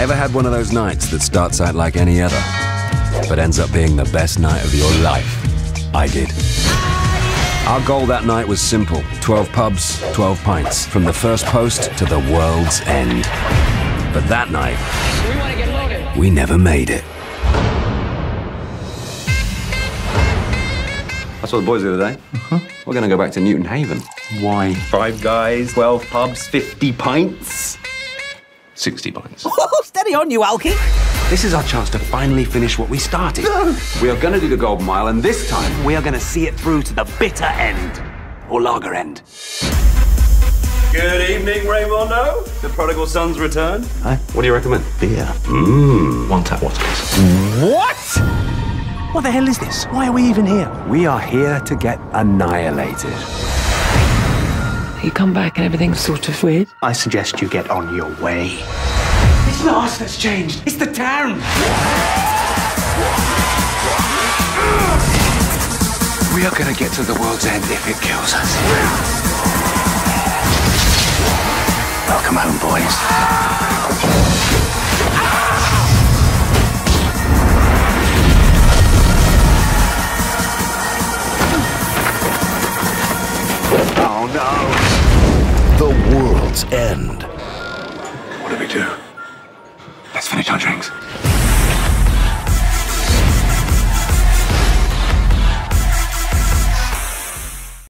Ever had one of those nights that starts out like any other, but ends up being the best night of your life? I did. Our goal that night was simple. 12 pubs, 12 pints, from the first post to the world's end. But that night, we never made it. I saw the boys the other day. We're going to go back to Newton Haven. Why? 5 guys, 12 pubs, 50 pints. 60 pints. Oh, steady on, you alky. This is our chance to finally finish what we started. No. We are going to do the Golden Mile, and this time we are going to see it through to the bitter end, or lager end. Good evening, Raymondo. The prodigal son's return. Hi. What do you recommend? Beer. Mmm. 1 tap water. What? What the hell is this? Why are we even here? We are here to get annihilated. You come back and everything's sort of weird. I suggest you get on your way. It's not us that's changed. It's the town. We are going to get to the world's end if it kills us. Welcome home, boys. Oh, no. The world's end. What do we do? Let's finish our drinks.